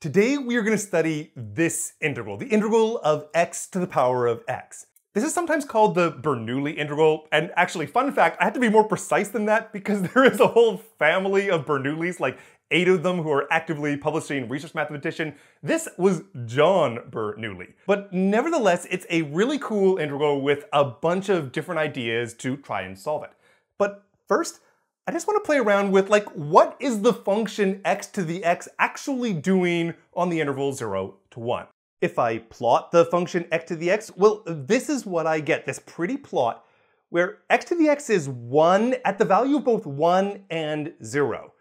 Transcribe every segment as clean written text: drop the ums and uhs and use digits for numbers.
Today we are going to study this integral, the integral of x to the power of x. This is sometimes called the Bernoulli integral, and actually, fun fact, I have to be more precise than that because there is a whole family of Bernoullis, like 8 of them who are actively publishing research mathematician. This was John Bernoulli. But nevertheless, it's a really cool integral with a bunch of different ideas to try and solve it. But first, I just want to play around with, like, what is the function x to the x actually doing on the interval 0 to 1? If I plot the function x to the x, well, this is what I get, this pretty plot, where x to the x is 1 at the value of both 1 and 0.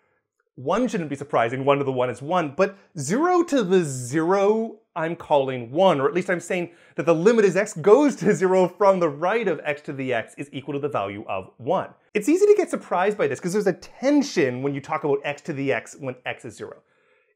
1 shouldn't be surprising, 1 to the 1 is 1, but 0 to the 0 I'm calling 1, or at least I'm saying that the limit as x goes to 0 from the right of x to the x is equal to the value of 1. It's easy to get surprised by this because there's a tension when you talk about x to the x when x is 0.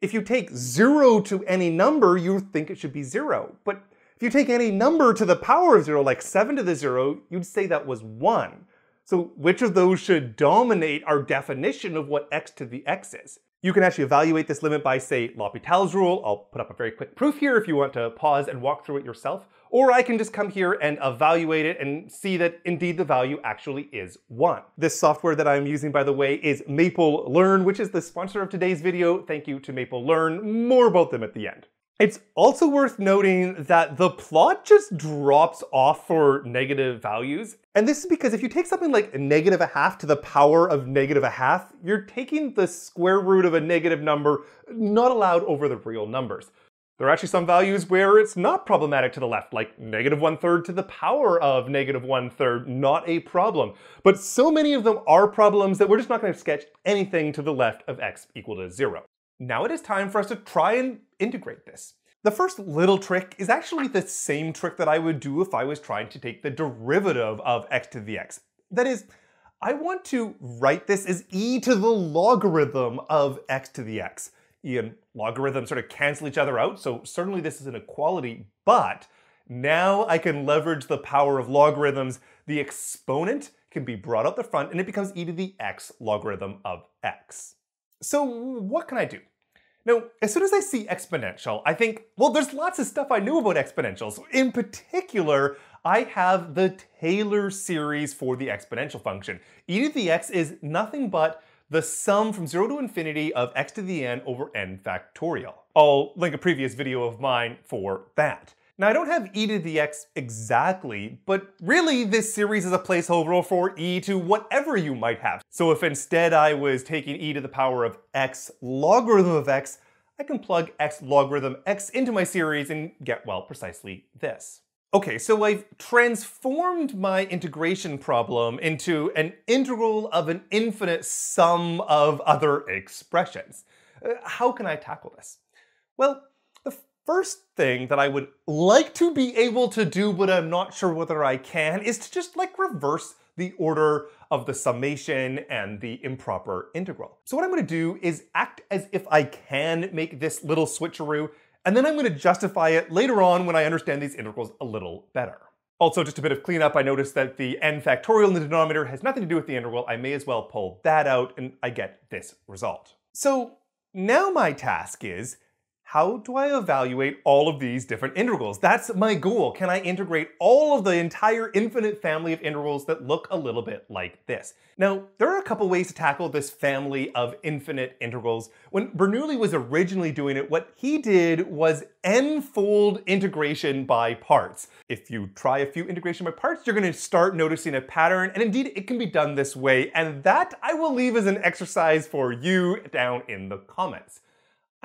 If you take 0 to any number, you think it should be 0. But if you take any number to the power of 0, like 7 to the 0, you'd say that was 1. So which of those should dominate our definition of what x to the x is? You can actually evaluate this limit by, say, L'Hopital's rule. I'll put up a very quick proof here if you want to pause and walk through it yourself. Or I can just come here and evaluate it and see that indeed the value actually is 1. This software that I'm using, by the way, is Maple Learn, which is the sponsor of today's video. Thank you to Maple Learn. More about them at the end. It's also worth noting that the plot just drops off for negative values. And this is because if you take something like -0.5 to the power of -0.5, you're taking the square root of a negative number not allowed over the real numbers. There are actually some values where it's not problematic to the left, like -1/3 to the power of -1/3, not a problem. But so many of them are problems that we're just not going to sketch anything to the left of x equal to 0. Now it is time for us to try and integrate this. The first little trick is actually the same trick that I would do if I was trying to take the derivative of x to the x. That is, I want to write this as e to the logarithm of x to the x. E and logarithm sort of cancel each other out, so certainly this is an equality, but now I can leverage the power of logarithms. The exponent can be brought up the front and it becomes e to the x logarithm of x. So what can I do? Now, as soon as I see exponential, I think, well, there's lots of stuff I knew about exponentials. In particular, I have the Taylor series for the exponential function. E to the x is nothing but the sum from 0 to infinity of x to the n over n factorial. I'll link a previous video of mine for that. Now, I don't have e to the x exactly, but really this series is a placeholder for e to whatever you might have. So if instead I was taking e to the power of x logarithm of x, I can plug x logarithm x into my series and get, well, precisely this. Okay, so I've transformed my integration problem into an integral of an infinite sum of other expressions. How can I tackle this? Well, first thing that I would like to be able to do, but I'm not sure whether I can, is to just like reverse the order of the summation and the improper integral. So what I'm going to do is act as if I can make this little switcheroo, and then I'm going to justify it later on when I understand these integrals a little better. Also, just a bit of cleanup, I noticed that the n factorial in the denominator has nothing to do with the integral. I may as well pull that out and I get this result. So now my task is, how do I evaluate all of these different integrals? That's my goal. Can I integrate all of the entire infinite family of integrals that look a little bit like this? Now, there are a couple ways to tackle this family of infinite integrals. When Bernoulli was originally doing it, what he did was n-fold integration by parts. If you try a few integration by parts, you're going to start noticing a pattern, and indeed it can be done this way, and that I will leave as an exercise for you down in the comments.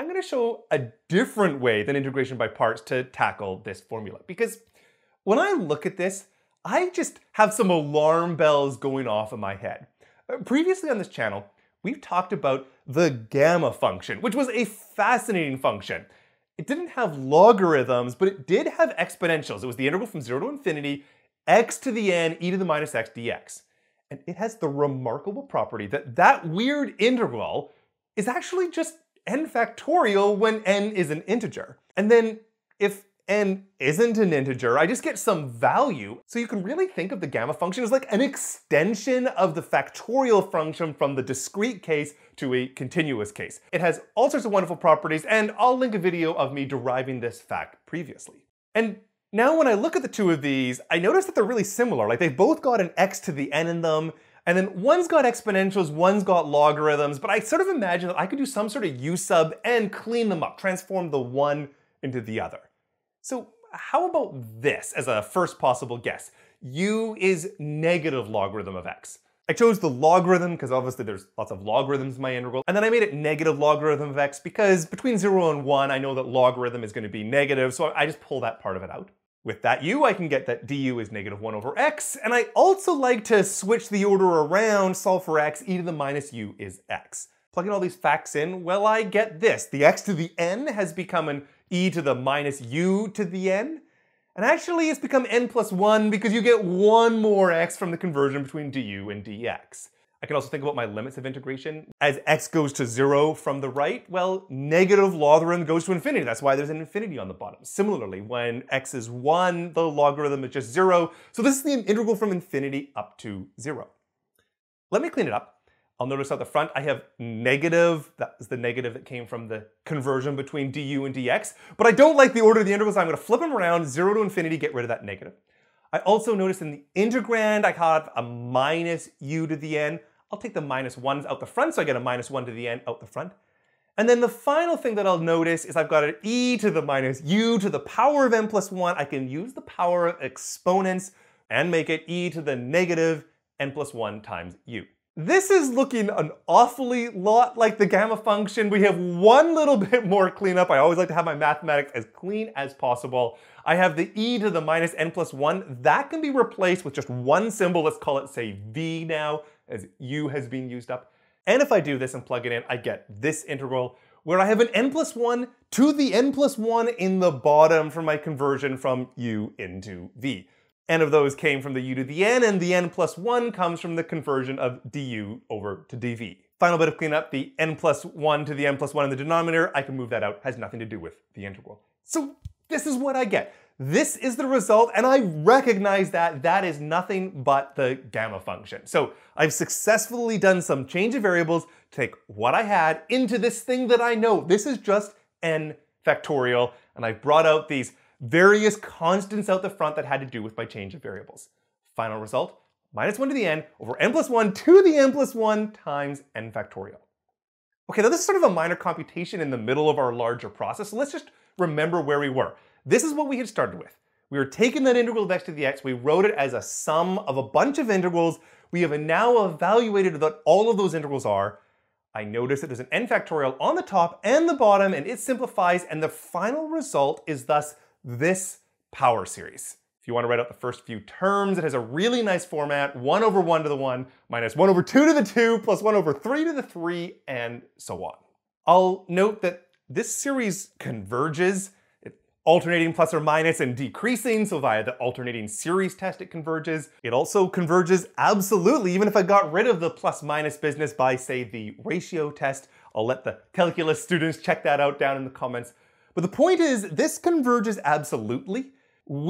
I'm going to show a different way than integration by parts to tackle this formula, because when I look at this, I just have some alarm bells going off in my head. Previously on this channel, we've talked about the gamma function, which was a fascinating function. It didn't have logarithms, but it did have exponentials. It was the integral from 0 to infinity, x to the n, e to the minus x dx. And it has the remarkable property that that weird integral is actually just n factorial when n is an integer. And then if n isn't an integer, I just get some value. So you can really think of the gamma function as like an extension of the factorial function from the discrete case to a continuous case. It has all sorts of wonderful properties, and I'll link a video of me deriving this fact previously. And now when I look at the two of these, I notice that they're really similar. Like they've both got an x to the n in them, and then one's got exponentials, one's got logarithms, but I sort of imagine that I could do some sort of u sub and clean them up, transform the one into the other. So how about this as a first possible guess? U is negative logarithm of x. I chose the logarithm because obviously there's lots of logarithms in my integral, and then I made it negative logarithm of x because between 0 and 1, I know that logarithm is going to be negative, so I just pull that part of it out. With that u, I can get that du is -1/x, and I also like to switch the order around, solve for x, e to the minus u is x. Plugging all these facts in, well, I get this. The x to the n has become an e to the minus u to the n, and actually it's become n+1 because you get one more x from the conversion between du and dx. I can also think about my limits of integration. As x goes to 0 from the right, well, negative logarithm goes to infinity. That's why there's an infinity on the bottom. Similarly, when x is 1, the logarithm is just 0. So this is the integral from infinity up to 0. Let me clean it up. I'll notice out the front I have negative. That is the negative that came from the conversion between du and dx. But I don't like the order of the integrals, so I'm going to flip them around, 0 to infinity, get rid of that negative. I also notice in the integrand I have a -u to the n. I'll take the -1s out the front, so I get a -1 to the n out the front. And then the final thing that I'll notice is I've got an e to the -u to the power of n+1. I can use the power of exponents and make it e to the -n+1 times u. This is looking an awfully lot like the gamma function. We have one little bit more cleanup. I always like to have my mathematics as clean as possible. I have the e to the -n+1. That can be replaced with just one symbol. Let's call it, say, v now, as u has been used up. And if I do this and plug it in, I get this integral where I have an n+1 to the n+1 in the bottom for my conversion from u into v. N of those came from the u to the n, and the n+1 comes from the conversion of du over to dv. Final bit of cleanup, the n+1 to the n+1 in the denominator, I can move that out, has nothing to do with the integral. So this is what I get. This is the result, and I recognize that that is nothing but the gamma function. So I've successfully done some change of variables to take what I had into this thing that I know. This is just n factorial, and I've brought out these various constants out the front that had to do with my change of variables. Final result, -1 to the n over n+1 to the n+1 times n factorial. Okay, now this is sort of a minor computation in the middle of our larger process, so let's just remember where we were. This is what we had started with. We were taking that integral of x to the x, we wrote it as a sum of a bunch of integrals, we have now evaluated what all of those integrals are. I notice that there's an n factorial on the top and the bottom, and it simplifies, and the final result is thus this power series. If you want to write out the first few terms, it has a really nice format, 1/1 to the 1, -1/2 to the 2, +1/3 to the 3, and so on. I'll note that this series converges, alternating plus or minus and decreasing, so via the alternating series test it converges. It also converges absolutely, even if I got rid of the plus minus business by, say, the ratio test. I'll let the calculus students check that out down in the comments. But the point is, this converges absolutely,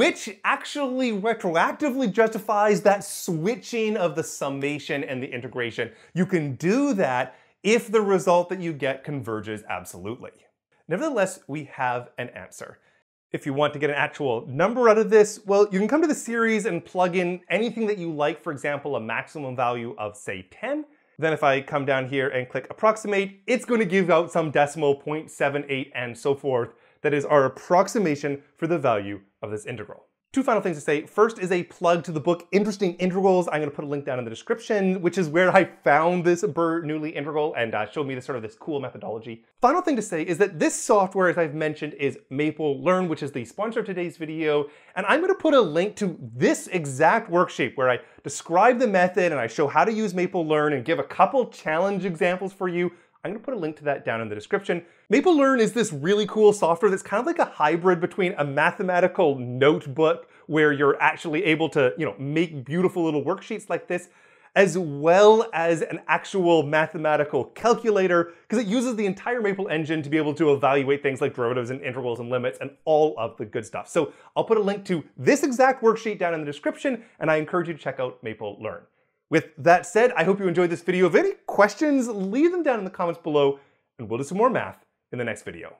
which actually retroactively justifies that switching of the summation and the integration. You can do that if the result that you get converges absolutely. Nevertheless, we have an answer. If you want to get an actual number out of this, well, you can come to the series and plug in anything that you like, for example, a maximum value of, say, 10. Then if I come down here and click approximate, it's going to give out some decimal, 0.78 and so forth. That is our approximation for the value of this integral. Two final things to say. First is a plug to the book, Interesting Integrals. I'm going to put a link down in the description, which is where I found this Bernoulli integral and showed me this cool methodology. Final thing to say is that this software, as I've mentioned, is Maple Learn, which is the sponsor of today's video. And I'm going to put a link to this exact worksheet where I describe the method and I show how to use Maple Learn and give a couple challenge examples for you. I'm going to put a link to that down in the description. Maple Learn is this really cool software that's kind of like a hybrid between a mathematical notebook where you're actually able to, make beautiful little worksheets like this, as well as an actual mathematical calculator, because it uses the entire Maple engine to be able to evaluate things like derivatives and integrals and limits and all of the good stuff. So I'll put a link to this exact worksheet down in the description, and I encourage you to check out Maple Learn. With that said, I hope you enjoyed this video. If any questions, leave them down in the comments below, and we'll do some more math in the next video.